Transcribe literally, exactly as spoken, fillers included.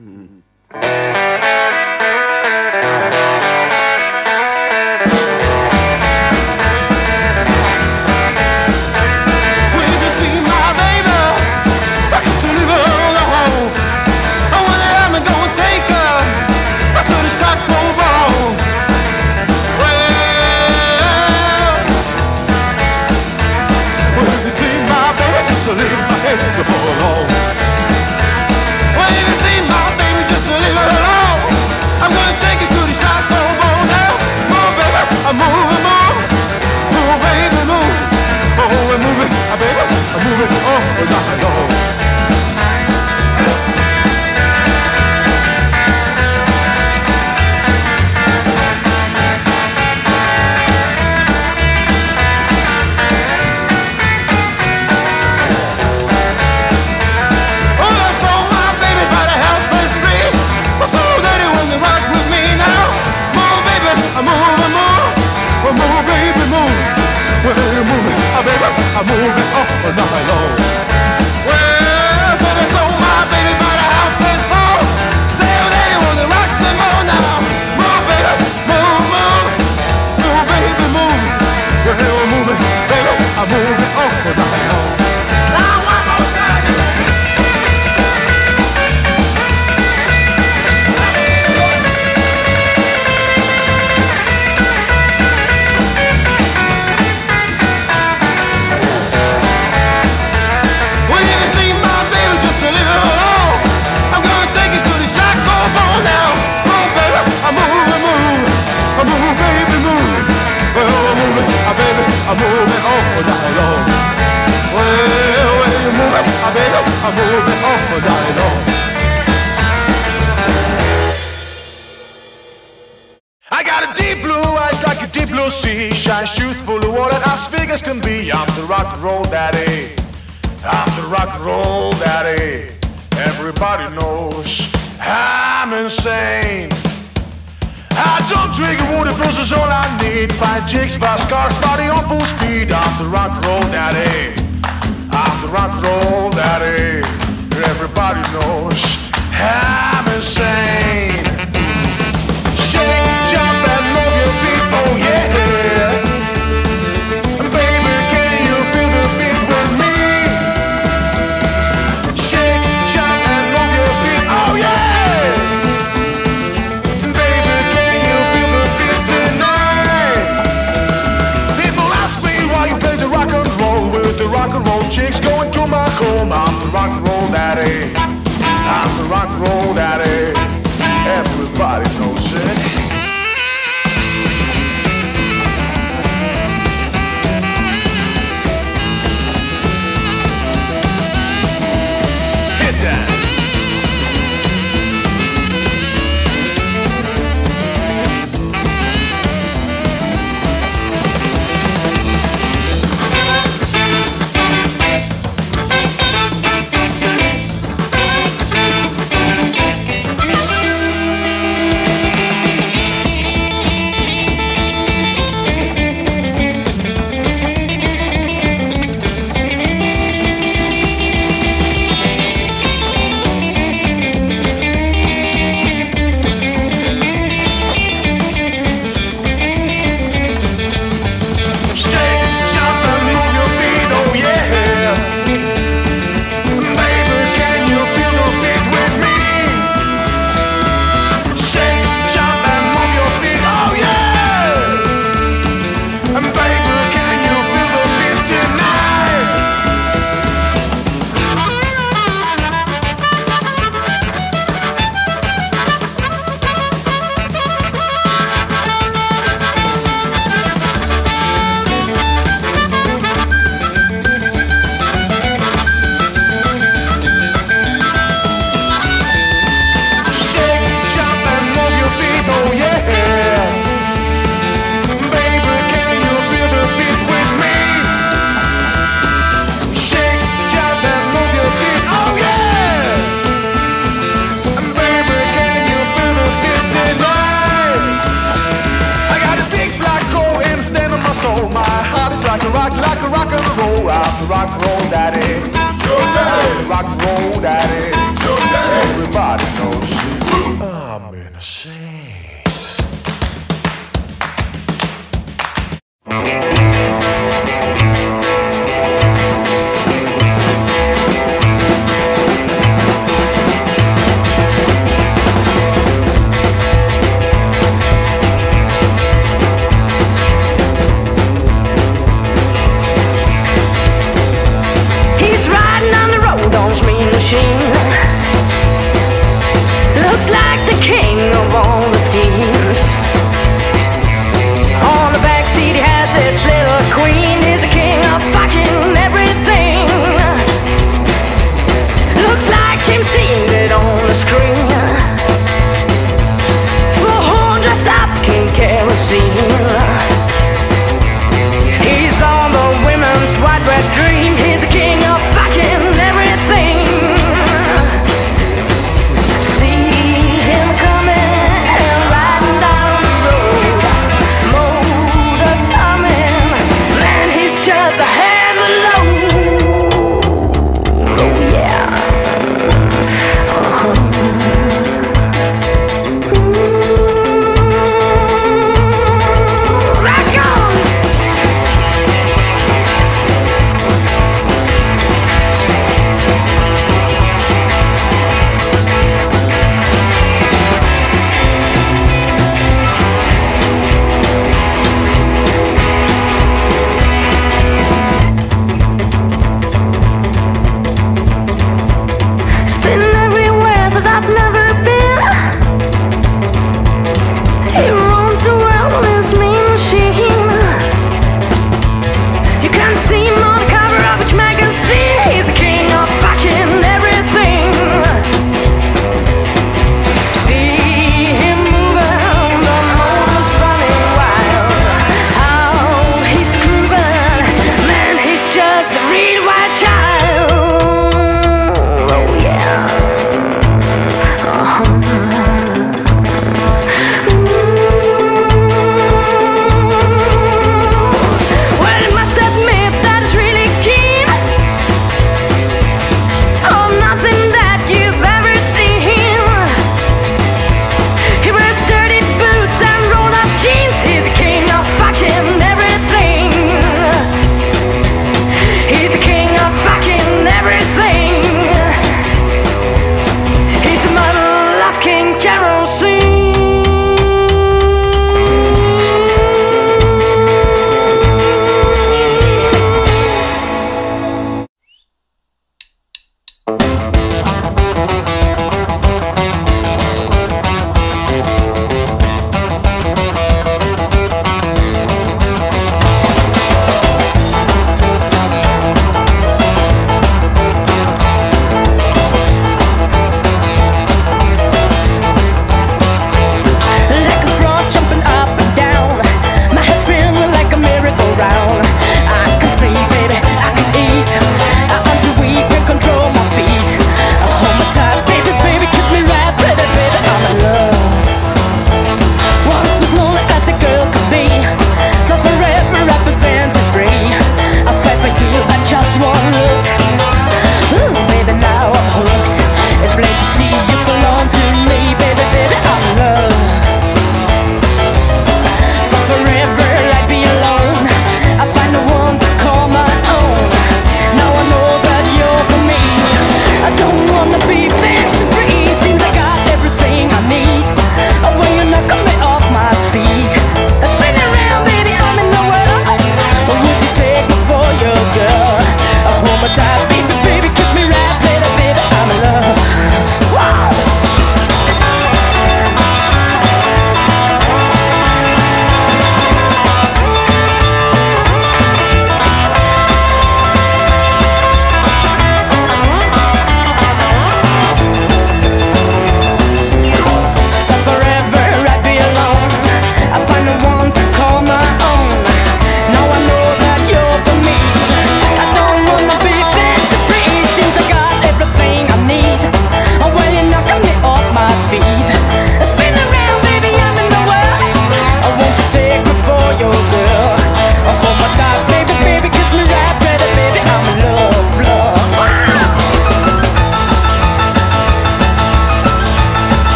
Mm-hmm. I'm moving up and down low. Well, so they sold my baby by the house place full. Say old lady wanna rock some more now. Move baby, move, move, move baby, move. Well, I'm moving, baby, I'm moving up and down low. I'm moving up and down low. Well, well, you move it, I bet I'm moving up and down low. I got a deep blue eyes like a deep blue sea, shine shoes full of water as big as can be. I'm the rock'n'roll daddy, I'm the rock'n'roll daddy. Everybody knows I'm insane. I don't drink water, booze is all I need. Five jigs, five scarves, body on full speed. I'm the rock'n'roll daddy, I'm the rock'n'roll daddy.